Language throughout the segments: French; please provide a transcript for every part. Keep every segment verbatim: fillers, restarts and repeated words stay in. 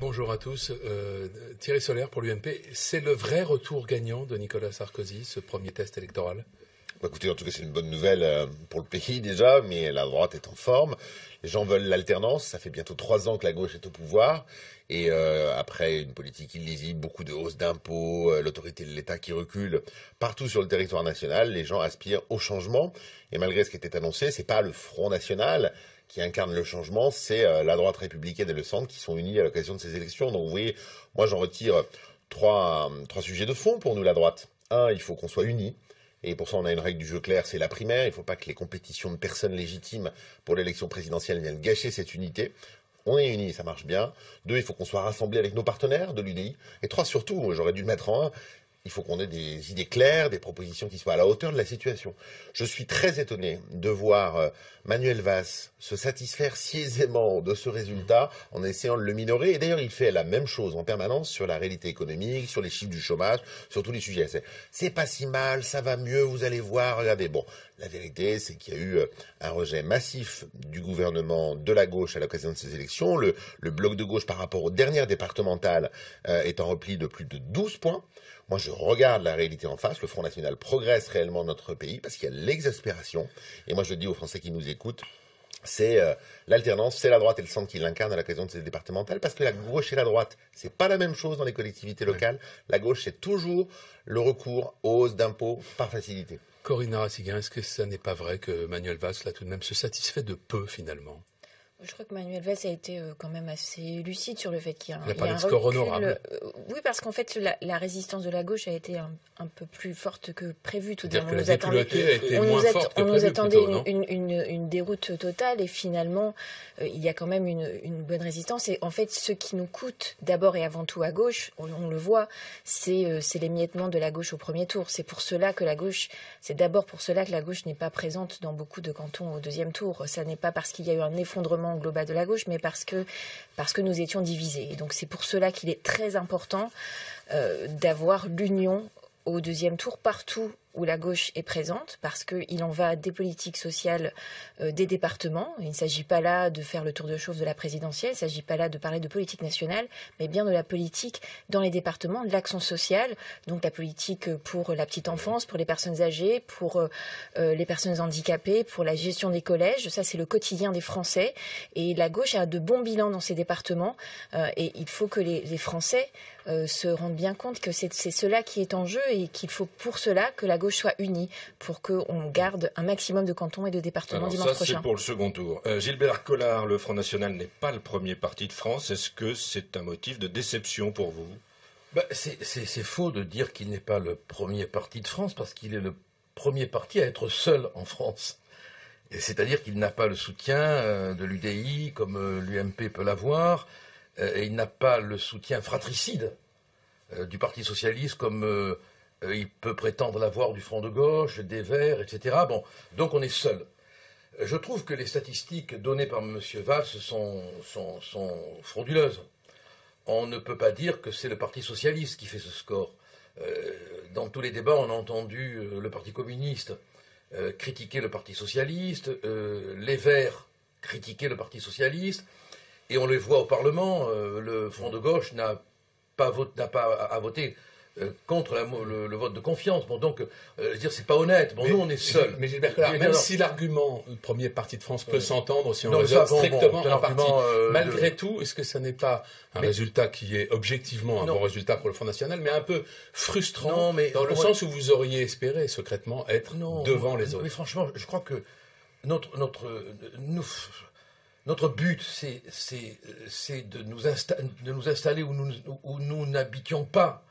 Bonjour à tous. Euh, Thierry Solère pour l'U M P. C'est le vrai retour gagnant de Nicolas Sarkozy, ce premier test électoral? Bah écoutez, en tout cas, c'est une bonne nouvelle pour le pays déjà, mais la droite est en forme. Les gens veulent l'alternance. Ça fait bientôt trois ans que la gauche est au pouvoir. Et euh, après une politique illisible, beaucoup de hausses d'impôts, l'autorité de l'État qui recule partout sur le territoire national, les gens aspirent au changement. Et malgré ce qui était annoncé, c'est pas le Front National qui incarne le changement, c'est la droite républicaine et le centre qui sont unis à l'occasion de ces élections. Donc vous voyez, moi j'en retire trois, trois sujets de fond pour nous, la droite. Un, il faut qu'on soit unis. Et pour ça, on a une règle du jeu claire, c'est la primaire. Il ne faut pas que les compétitions de personnes légitimes pour l'élection présidentielle viennent gâcher cette unité. On est unis, ça marche bien. Deux, il faut qu'on soit rassemblés avec nos partenaires de l'U D I. Et trois, surtout, j'aurais dû le mettre en un, il faut qu'on ait des idées claires, des propositions qui soient à la hauteur de la situation. Je suis très étonné de voir Manuel Valls se satisfaire si aisément de ce résultat en essayant de le minorer. Et d'ailleurs, il fait la même chose en permanence sur la réalité économique, sur les chiffres du chômage, sur tous les sujets. C'est pas si mal, ça va mieux, vous allez voir, regardez. Bon, la vérité, c'est qu'il y a eu un rejet massif du gouvernement de la gauche à l'occasion de ces élections. Le, le bloc de gauche par rapport aux dernières départementales euh, est en repli de plus de douze points. Moi, je regarde la réalité en face. Le Front National progresse réellement dans notre pays parce qu'il y a l'exaspération. Et moi, je dis aux Français qui nous écoutent, c'est euh, l'alternance, c'est la droite et le centre qui l'incarnent à l'occasion de ces départementales, parce que la gauche et la droite, c'est pas la même chose dans les collectivités locales. Ouais. La gauche, c'est toujours le recours aux hausses d'impôts par facilité. Corinne Narassiguin, est-ce que ça n'est pas vrai que Manuel Valls, là, tout de même, se satisfait de peu, finalement? Je crois que Manuel Valls a été quand même assez lucide sur le fait qu'il y a un, il a parlé de score honorable. Oui, parce qu'en fait, la, la résistance de la gauche a été un, un peu plus forte que prévu. Tout à l'heure, on nous attendait, a été on moins forte que on prévu, nous attendait plutôt, une, une, une, une déroute totale, et finalement, euh, il y a quand même une, une bonne résistance. Et en fait, ce qui nous coûte d'abord et avant tout à gauche, on, on le voit, c'est euh, l'émiettement de la gauche au premier tour. C'est pour cela que la gauche, c'est d'abord pour cela que la gauche n'est pas présente dans beaucoup de cantons au deuxième tour. Ça n'est pas parce qu'il y a eu un effondrement global de la gauche, mais parce que, parce que nous étions divisés. Et donc c'est pour cela qu'il est très important euh, d'avoir l'union au deuxième tour partout où la gauche est présente, parce qu'il en va des politiques sociales euh, des départements. Il ne s'agit pas là de faire le tour de chauffe de la présidentielle, il ne s'agit pas là de parler de politique nationale, mais bien de la politique dans les départements, de l'action sociale, donc la politique pour la petite enfance, pour les personnes âgées, pour euh, les personnes handicapées, pour la gestion des collèges. Ça, c'est le quotidien des Français. Et la gauche a de bons bilans dans ces départements. Euh, et il faut que les, les Français euh, se rendent bien compte que c'est cela qui est en jeu, et qu'il faut pour cela que la gauche soit unie pour qu'on garde un maximum de cantons et de départements Alors dimanche ça, prochain. Ça, c'est pour le second tour. Euh, Gilbert Collard, le Front National n'est pas le premier parti de France. Est-ce que c'est un motif de déception pour vous? Bah, c'est faux de dire qu'il n'est pas le premier parti de France, parce qu'il est le premier parti à être seul en France. C'est-à-dire qu'il n'a pas le soutien de l'U D I comme l'U M P peut l'avoir, et il n'a pas le soutien fratricide du Parti Socialiste comme... il peut prétendre l'avoir du Front de Gauche, des Verts, et cetera. Bon, donc on est seul. Je trouve que les statistiques données par M. Valls sont, sont, sont frauduleuses. On ne peut pas dire que c'est le Parti Socialiste qui fait ce score. Dans tous les débats, on a entendu le Parti Communiste critiquer le Parti Socialiste, les Verts critiquer le Parti Socialiste, et on les voit au Parlement, le Front de Gauche n'a pas, pas à voter... Euh, contre la, le, le vote de confiance. Bon, donc, euh, je veux dire, c'est pas honnête. Bon, mais, nous, on est seuls. Mais Gilbert Collard, même non, si l'argument « premier parti de France » peut s'entendre, ouais. si on raisonne strictement bon, un parti, euh, malgré de... tout, est-ce que ça n'est pas un mais... résultat qui est objectivement un non. bon résultat pour le Front National, mais un peu frustrant, non, mais, dans le moi... sens où vous auriez espéré, secrètement, être non, devant non, les autres? Mais franchement, je crois que notre, notre, nous, notre but, c'est de, de nous installer où nous, où nous n'habitions pas.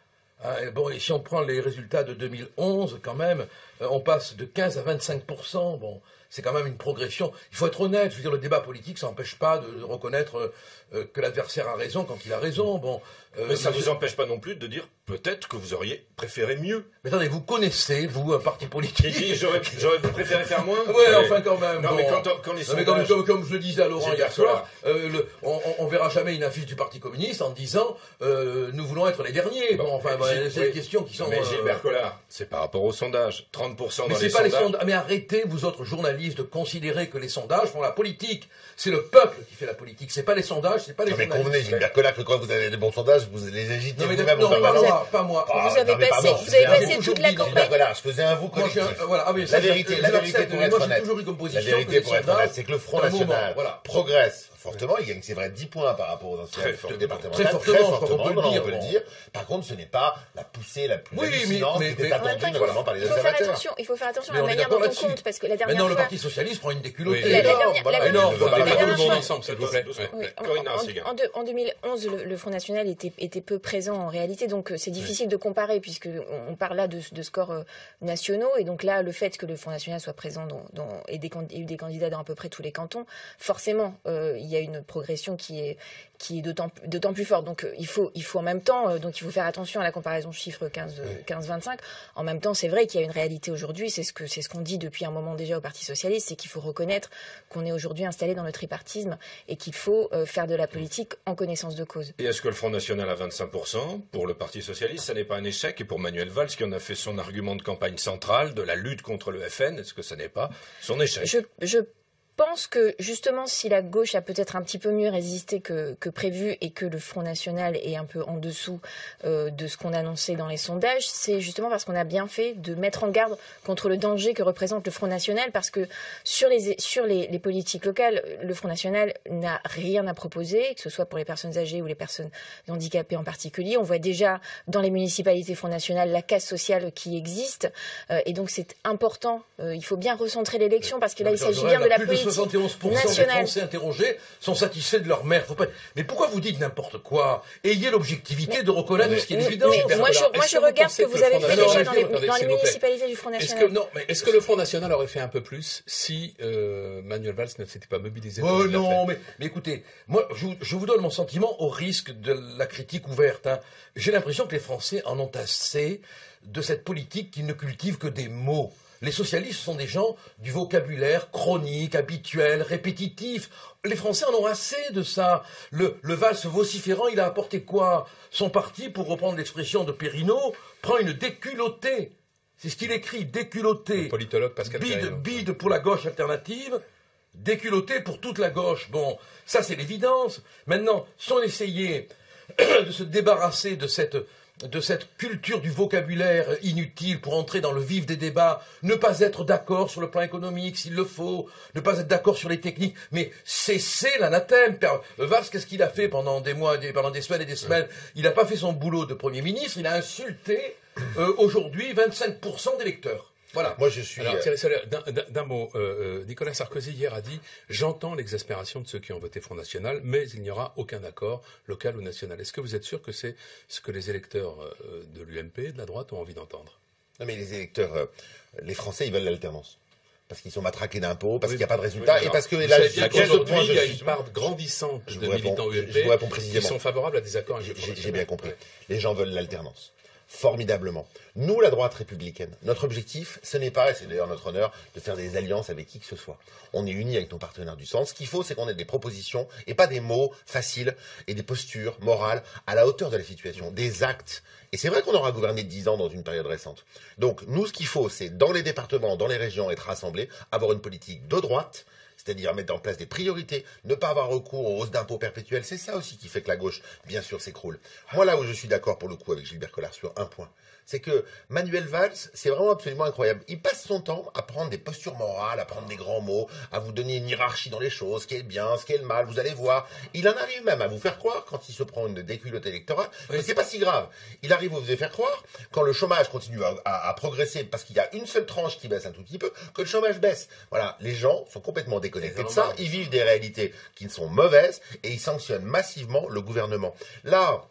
Bon, et si on prend les résultats de deux mille onze, quand même, on passe de quinze à vingt-cinq pour cent. Bon, c'est quand même une progression. Il faut être honnête. Je veux dire, le débat politique, ça n'empêche pas de reconnaître que l'adversaire a raison quand il a raison. Bon, mais euh, ça ne vous empêche pas non plus de dire peut-être que vous auriez préféré mieux. Mais attendez, vous connaissez, vous, un parti politique? J'aurais préféré faire moins. Oui, enfin, quand même. Non, bon, mais quand, quand les non, sondages... mais comme, comme, comme je le disais à Laurent hier soir, euh, le, on ne verra jamais une affiche du Parti communiste en disant euh, nous voulons être les derniers. Bon, bon enfin, bah, c'est oui. les questions qui sont... Mais Gilbert euh... Collard, c'est par rapport aux sondages. trente pour cent dans mais les, pas sondages. les sondages. Mais arrêtez, vous autres journalistes, journalistes de considérer que les sondages font la politique. C'est le peuple qui fait la politique, c'est pas les sondages, c'est pas les non journalistes. Mais convenez, Gilbert Collard, que quand vous avez des bons sondages, vous les agitez vous-même en permanence. Non, pas moi, pas moi. Ah, vous avez non, passé, pardon, vous avez passé toute la campagne. Gilbert Collard, je faisais un vous collectif. Moi, un, euh, voilà, ah, la vérité, la vérité pour être honnête. La vérité pour être honnête, c'est que le Front National progresse fortement, il gagne, c'est vrai, dix points par rapport aux anciens départementales. Très fortement, je crois qu'on peut le dire. Par contre, ce n'est pas la poussée la plus hallucinante qui était attendue notamment par les observateurs. Il faut faire attention à la manière dont on compte, parce que la dernière fois... le Parti Socialiste prend une déculottée. Énorme, ensemble, s'il vous plaît. En deux mille onze, le Front National était peu présent en réalité, donc c'est difficile de comparer, puisqu'on parle là de scores nationaux, et donc là, le fait que le Front National soit présent et ait eu des candidats dans à peu près tous les cantons, forcément, il y a une progression qui est, qui est d'autant plus forte. Donc il faut, il faut en même temps, donc il faut faire attention à la comparaison chiffre quinze vingt-cinq. En même temps, c'est vrai qu'il y a une réalité aujourd'hui, c'est ce que, c'est ce qu'on dit depuis un moment déjà au Parti Socialiste, c'est qu'il faut reconnaître qu'on est aujourd'hui installé dans le tripartisme et qu'il faut faire de la politique en connaissance de cause. Et est-ce que le Front National à vingt-cinq pour cent, pour le Parti Socialiste, ça n'est pas un échec? Et pour Manuel Valls, qui en a fait son argument de campagne centrale de la lutte contre le F N, est-ce que ça n'est pas son échec? Je, je... Je pense que justement si la gauche a peut-être un petit peu mieux résisté que, que prévu et que le Front National est un peu en dessous euh, de ce qu'on annonçait dans les sondages, c'est justement parce qu'on a bien fait de mettre en garde contre le danger que représente le Front National, parce que sur les, sur les, les politiques locales, le Front National n'a rien à proposer, que ce soit pour les personnes âgées ou les personnes handicapées en particulier. On voit déjà dans les municipalités Front National la casse sociale qui existe euh, et donc c'est important, euh, il faut bien recentrer l'élection parce que là il s'agit bien de la politique. soixante et onze pour cent national. Des Français interrogés sont satisfaits de leur maire. Faut pas... Mais pourquoi vous dites n'importe quoi? Ayez l'objectivité de reconnaître mais, ce qui est évident. Moi, moi, je, moi je regarde ce que, que vous avez fait déjà dans les, regardez, dans les municipalités du Front National. Est-ce que, non, mais est-ce que le Front National aurait fait un peu plus si euh, Manuel Valls ne s'était pas mobilisé? Oh non, mais, mais écoutez, moi je, je vous donne mon sentiment au risque de la critique ouverte. Hein. J'ai l'impression que les Français en ont assez de cette politique qui ne cultive que des mots. Les socialistes sont des gens du vocabulaire chronique, habituel, répétitif. Les Français en ont assez de ça. Le, le Valls vociférant, il a apporté quoi? Son parti, pour reprendre l'expression de Perrineau, prend une déculottée. C'est ce qu'il écrit, déculottée. Le politologue Pascal Perrineau. Bide, bide pour la gauche alternative, déculottée pour toute la gauche. Bon, ça c'est l'évidence. Maintenant, si on essayait de se débarrasser de cette... de cette culture du vocabulaire inutile pour entrer dans le vif des débats, ne pas être d'accord sur le plan économique s'il le faut, ne pas être d'accord sur les techniques, mais cesser l'anathème. Valls, qu'est-ce qu'il a fait pendant des mois, des, pendant des semaines et des semaines? Il n'a pas fait son boulot de Premier ministre, il a insulté euh, aujourd'hui vingt-cinq pour cent d'électeurs. Voilà. Moi, je suis. Alors, Thierry Solère, d'un mot, euh, Nicolas Sarkozy hier a dit « J'entends l'exaspération de ceux qui ont voté Front National, mais il n'y aura aucun accord local ou national ». Est-ce que vous êtes sûr que c'est ce que les électeurs euh, de l'U M P, de la droite, ont envie d'entendre? Non, mais les électeurs, euh, les Français, ils veulent l'alternance. Parce qu'ils sont matraqués d'impôts, parce oui, qu'il n'y a pas de résultat, oui, et parce que là, aujourd'hui, il y a une part grandissante de militants U M P qui sont favorables à des accords. J'ai bien compris. Les gens veulent l'alternance. Formidablement. Nous, la droite républicaine, notre objectif, ce n'est pas, et c'est d'ailleurs notre honneur, de faire des alliances avec qui que ce soit. On est unis avec nos partenaires du centre. Ce qu'il faut, c'est qu'on ait des propositions et pas des mots faciles et des postures morales à la hauteur de la situation, des actes. Et c'est vrai qu'on aura gouverné dix ans dans une période récente. Donc, nous, ce qu'il faut, c'est dans les départements, dans les régions, être rassemblés, avoir une politique de droite, c'est-à-dire mettre en place des priorités, ne pas avoir recours aux hausses d'impôts perpétuelles. C'est ça aussi qui fait que la gauche, bien sûr, s'écroule. Moi, là où je suis d'accord pour le coup avec Gilbert Collard sur un point, c'est que Manuel Valls, c'est vraiment absolument incroyable. Il passe son temps à prendre des postures morales, à prendre des grands mots, à vous donner une hiérarchie dans les choses, ce qui est bien, ce qui est le mal, vous allez voir. Il en arrive même à vous faire croire, quand il se prend une déculotte électorale, oui, que c'est pas si grave. Il arrive à vous faire croire, quand le chômage continue à, à, à progresser, parce qu'il y a une seule tranche qui baisse un tout petit peu, que le chômage baisse. Voilà, les gens sont complètement déconnectés de ça, ils vivent des réalités qui sont mauvaises, et ils sanctionnent massivement le gouvernement. Là,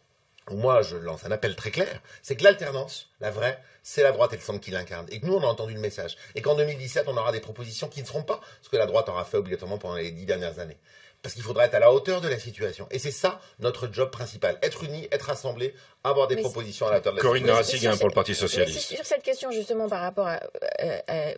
moi, je lance un appel très clair, c'est que l'alternance, la vraie, c'est la droite et le centre qui l'incarne. Et que nous, on a entendu le message. Et qu'en deux mille dix-sept, on aura des propositions qui ne seront pas ce que la droite aura fait obligatoirement pendant les dix dernières années. Parce qu'il faudra être à la hauteur de la situation. Et c'est ça notre job principal. Être unis, être rassemblés, avoir des mais propositions à la hauteur de la situation. Corinne Narassiguin pour le Parti Socialiste. Sur cette question justement par rapport à, à,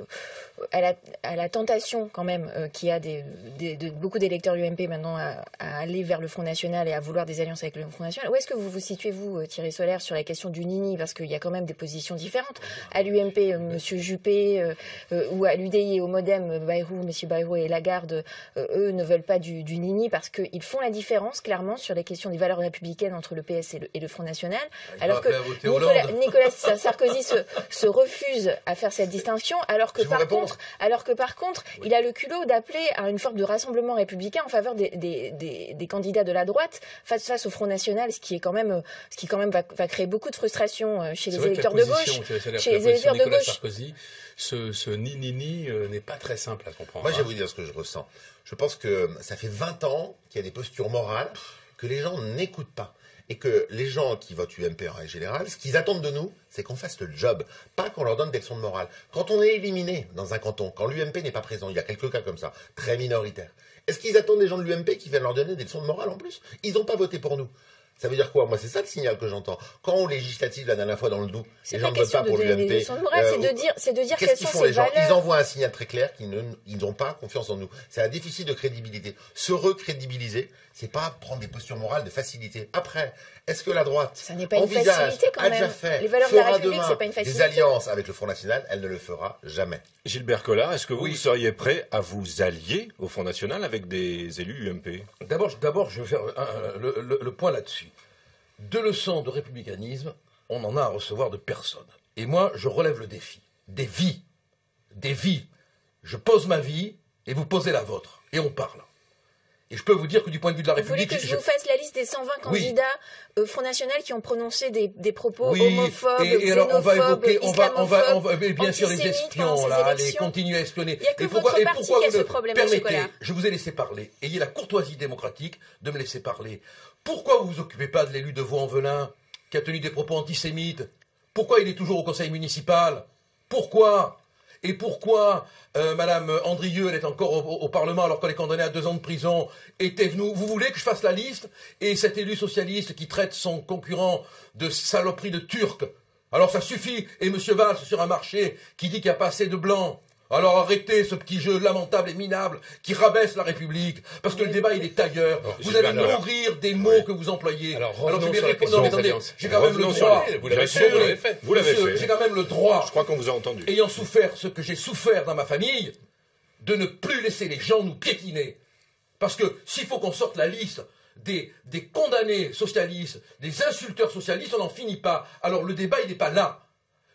à, la, à la tentation quand même euh, qu'il y a des, des, de, beaucoup d'électeurs U M P maintenant à, à aller vers le Front National et à vouloir des alliances avec le Front National. Où est-ce que vous vous situez vous, Thierry Solère, sur la question du Nini? Parce qu'il y a quand même des positions différentes. À l'U M P, euh, M. Juppé, euh, euh, ou à l'U D I et au Modem, euh, Bayrou, M. Bayrou et Lagarde, euh, eux ne veulent pas du, du Nini parce qu'ils font la différence clairement sur les questions des valeurs républicaines entre le P S et le, et le Front National. Il alors que Nicolas, Nicolas Sarkozy se, se refuse à faire cette distinction, alors que, par contre, alors que par contre, oui. il a le culot d'appeler à une forme de rassemblement républicain en faveur des, des, des, des candidats de la droite face, face au Front National, ce qui, est quand même, ce qui quand même va, va créer beaucoup de frustration chez les électeurs de gauche. Chez les électeurs de gauche. Sarkozy, ce, ce ni-ni-ni euh, n'est pas très simple à comprendre. Moi, je vais vous dire ce que je ressens. Je pense que ça fait vingt ans qu'il y a des postures morales que les gens n'écoutent pas. Et que les gens qui votent U M P en général, ce qu'ils attendent de nous, c'est qu'on fasse le job, pas qu'on leur donne des leçons de morale. Quand on est éliminé dans un canton, quand l'U M P n'est pas présent, il y a quelques cas comme ça, très minoritaires, est-ce qu'ils attendent des gens de l'U M P qui viennent leur donner des leçons de morale en plus? Ils n'ont pas voté pour nous. Ça veut dire quoi? Moi, c'est ça le signal que j'entends. Quand on législative la dernière fois dans le Doubs, les gens ne votent pas pour l'U M P. Euh, c'est de dire, c'est de dire qu'est-ce qu'ils font les gens. Ils envoient un signal très clair qu'ils n'ont pas confiance en nous. C'est un déficit de crédibilité. Se recrédibiliser, c'est pas prendre des postures morales de facilité. Après, est-ce que la droite ça n'est pas envisage, une facilité quand même. A déjà fait, les valeurs de la République, c'est pas une facilité. Des alliances avec le Front National, elle ne le fera jamais. Gilbert Collard, est-ce que vous, oui. vous seriez prêt à vous allier au Front National avec des élus U M P? D'abord, d'abord, je vais faire euh, le, le, le point là-dessus. De leçons de républicanisme, on n'en a à recevoir de personne. Et moi, je relève le défi. Des vies. Des vies. Je pose ma vie et vous posez la vôtre. Et on parle. Et je peux vous dire que du point de vue de la République... Vous voulez que je vous fasse la liste des cent vingt candidats oui. euh, Front National qui ont prononcé des, des propos oui. homophobes, et, et alors on va évoquer, on va, on va, on va, mais bien sûr les espions, là, les continuer à espionner. Il n'y a que et votre pourquoi, parti qui a ce problème, permettez, Nicolas. Je vous ai laissé parler. Ayez la courtoisie démocratique de me laisser parler. Pourquoi vous ne vous occupez pas de l'élu de Vaux-en-Velin qui a tenu des propos antisémites? Pourquoi il est toujours au conseil municipal? Pourquoi? Et pourquoi euh, Madame Andrieux, elle est encore au, au Parlement alors qu'elle est condamnée à deux ans de prison, était venue... Vous voulez que je fasse la liste? Et cet élu socialiste qui traite son concurrent de saloperie de Turc. Alors ça suffit. Et M. Valls sur un marché qui dit qu'il n'y a pas assez de blancs. Alors arrêtez ce petit jeu lamentable et minable qui rabaisse la République. Parce que oui. le débat, il est ailleurs. Alors, vous allez nourrir des mots oui. que vous employez. Alors, alors je vais répondre. Non, mais attendez, j'ai quand même le droit. Vous l'avez fait. Vous l'avez fait. J'ai quand même le droit. Je crois qu'on vous a entendu. Ayant souffert ce que j'ai souffert dans ma famille, de ne plus laisser les gens nous piétiner. Parce que s'il faut qu'on sorte la liste des, des condamnés socialistes, des insulteurs socialistes, on n'en finit pas. Alors le débat, il n'est pas là.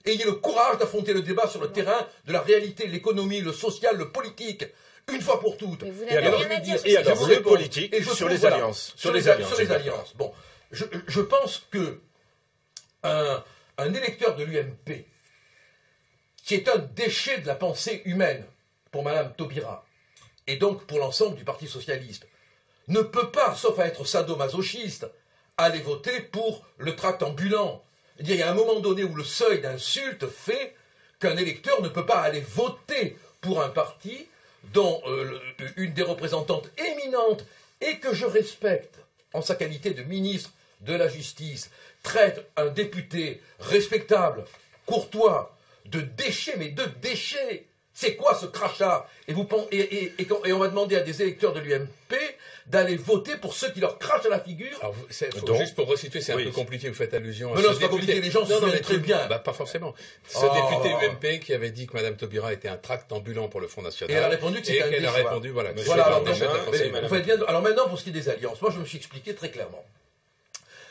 Ayez le courage d'affronter le débat sur le terrain de la réalité, l'économie, le social, le politique, une fois pour toutes. Mais vous n'avez rien à dire sur le politique et sur les alliances. Sur les alliances. Bon, je, je pense que un, un électeur de l'U M P, qui est un déchet de la pensée humaine pour Mme Taubira, et donc pour l'ensemble du Parti Socialiste, ne peut pas, sauf à être sadomasochiste, aller voter pour le tract ambulant. Il y a un moment donné où le seuil d'insulte fait qu'un électeur ne peut pas aller voter pour un parti dont euh, une des représentantes éminentes et que je respecte en sa qualité de ministre de la Justice traite un député respectable, courtois, de déchets, mais de déchets. C'est quoi ce crachat? Et, vous, et, et, et, et on va demander à des électeurs de l'U M P d'aller voter pour ceux qui leur crachent à la figure. Alors, faut, donc, juste pour resituer, c'est oui. un peu compliqué, vous faites allusion à non, ce non, député. Non, c'est pas compliqué, les gens se souviennent très bien. Bah, pas forcément. Ce oh, député oh, U M P qui avait dit que Mme Taubira était un tract ambulant pour le Front National. Et elle a répondu que c'était un déchet. a répondu, voilà. voilà alors, déjà, mais, mais, vous bien, alors maintenant, pour ce qui est des alliances, moi je me suis expliqué très clairement.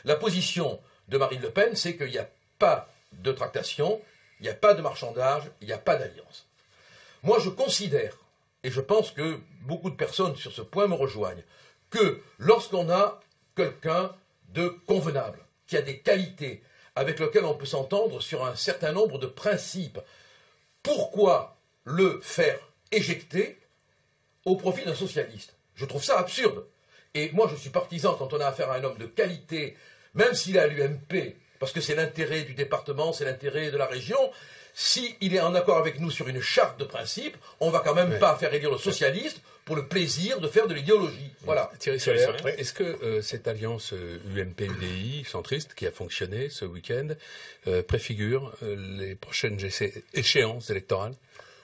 La position de Marine Le Pen, c'est qu'il n'y a pas de tractation, il n'y a pas de marchandage, il n'y a pas d'alliance. Moi, je considère, et je pense que beaucoup de personnes sur ce point me rejoignent, que lorsqu'on a quelqu'un de convenable, qui a des qualités, avec lequel on peut s'entendre sur un certain nombre de principes, pourquoi le faire éjecter au profit d'un socialiste? Je trouve ça absurde. Et moi, je suis partisan, quand on a affaire à un homme de qualité, même s'il est à l'U M P, parce que c'est l'intérêt du département, c'est l'intérêt de la région, s'il est en accord avec nous sur une charte de principe, on ne va quand même ouais. pas faire élire le socialiste pour le plaisir de faire de l'idéologie. Voilà. Thierry Solère, est-ce que euh, cette alliance euh, U M P U D I centriste qui a fonctionné ce week-end euh, préfigure euh, les prochaines échéances électorales?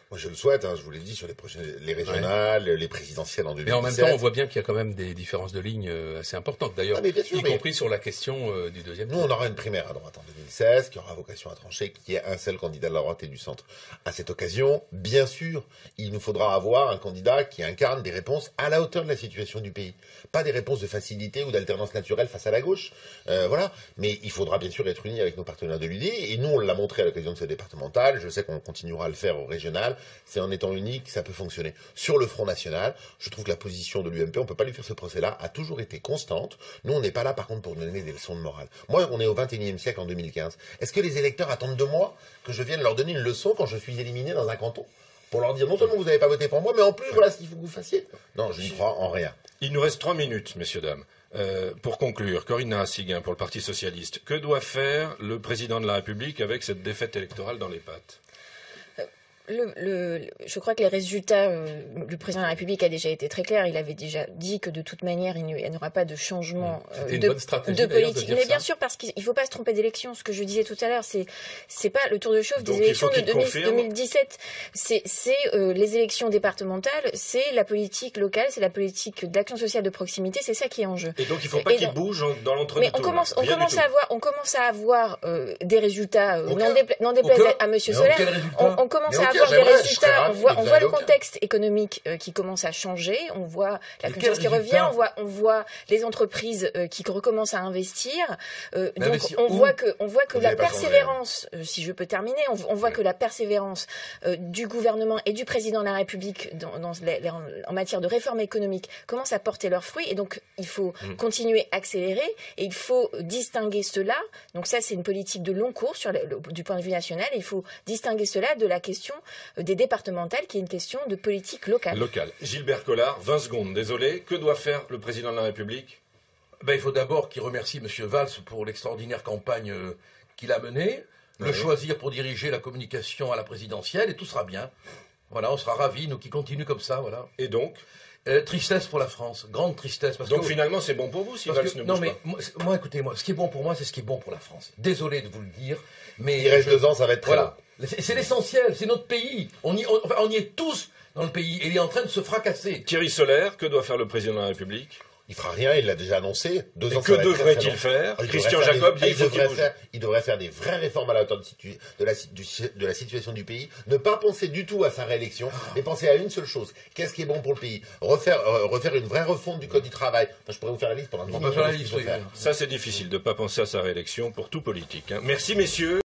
Moi, je le souhaite, hein, je vous l'ai dit, sur les, prochaines, les régionales, ouais. les présidentielles en deux mille dix-sept. Mais en même temps, on voit bien qu'il y a quand même des différences de ligne assez importantes, d'ailleurs, ah, y mais... compris sur la question euh, du deuxième. Nous, on aura une primaire à droite en deux mille seize, qui aura vocation à trancher, qui est un seul candidat de la droite et du centre. À cette occasion, bien sûr, il nous faudra avoir un candidat qui incarne des réponses à la hauteur de la situation du pays. Pas des réponses de facilité ou d'alternance naturelle face à la gauche. Euh, voilà. Mais il faudra bien sûr être unis avec nos partenaires de l'U D I. Et nous, on l'a montré à l'occasion de cette départementale. Je sais qu'on continuera à le faire aux régionales. C'est en étant unique que ça peut fonctionner. Sur le Front National, je trouve que la position de l'U M P, on ne peut pas lui faire ce procès-là, a toujours été constante. Nous, on n'est pas là, par contre, pour donner des leçons de morale. Moi, on est au vingt et unième siècle, en deux mille quinze. Est-ce que les électeurs attendent de moi que je vienne leur donner une leçon quand je suis éliminé dans un canton ? Pour leur dire, non seulement vous n'avez pas voté pour moi, mais en plus, voilà ce qu'il faut que vous fassiez. Non, je n'y crois en rien. Il nous reste trois minutes, messieurs, dames. Euh, pour conclure, Corinne Narassiguin, pour le Parti Socialiste, que doit faire le Président de la République avec cette défaite électorale dans les pattes ? Le, le, je crois que les résultats, euh, le président de la République a déjà été très clair. Il avait déjà dit que de toute manière, il n'y aura pas de changement euh, de, de politique. De Mais bien ça. sûr, parce qu'il ne faut pas se tromper d'élection. Ce que je disais tout à l'heure, c'est c'est pas le tour de chauffe des élections de deux mille dix-sept. C'est euh, les élections départementales, c'est la politique locale, c'est la politique d'action sociale de proximité. C'est ça qui est en jeu. Et donc, il ne faut pas qu'il bouge dans l'entre-deux. Mais on commence, on commence à avoir, on commence à avoir euh, des résultats. Euh, N'en déplaise à M. Solère. On, on commence à avoir. Des résultats, on voit, on voit le contexte économique euh, qui commence à changer, on voit la confiance qui revient, on voit, on voit les entreprises euh, qui recommencent à investir. Euh, donc on voit que, on voit que la persévérance, euh, si je peux terminer, on, on voit ouais. que la persévérance euh, du gouvernement et du président de la République dans, dans les, les, en, en matière de réforme économique commence à porter leurs fruits. Et donc il faut mmh. continuer, accélérer, et il faut distinguer cela. Donc ça, c'est une politique de long cours sur le, le, du point de vue national. Il faut distinguer cela de la question des départementales, qui est une question de politique locale. Locale. Gilbert Collard, vingt secondes, désolé. Que doit faire le président de la République? Ben, il faut d'abord qu'il remercie M. Valls pour l'extraordinaire campagne qu'il a menée, oui. le choisir pour diriger la communication à la présidentielle, et tout sera bien. Voilà, on sera ravis, nous, qui continue comme ça. Voilà. Et donc euh, tristesse pour la France, grande tristesse. Parce donc que, finalement, c'est bon pour vous si Valls que, ne bouge non, mais, pas moi, moi, écoutez, moi, ce qui est bon pour moi, c'est ce qui est bon pour la France. Désolé de vous le dire, mais... Il reste deux ans, ça va être très voilà. C'est l'essentiel, c'est notre pays. On y, on, on y est tous dans le pays. Et il est en train de se fracasser. Thierry Solère, que doit faire le président de la République? Il fera rien, il l'a déjà annoncé. Deux ans, que devrait-il faire? Christian Jacob dit qu'il devrait faire. Il devrait faire des vraies réformes à la hauteur de, situ, de, la, du, de la situation du pays. Ne pas penser du tout à sa réélection, oh. mais penser à une seule chose. Qu'est-ce qui est bon pour le pays? Refaire, euh, refaire une vraie refonte du code du travail. Enfin, je pourrais vous faire la liste pendant une minute. Ça, c'est difficile de ne pas penser à sa réélection pour tout politique. Hein. Merci, messieurs.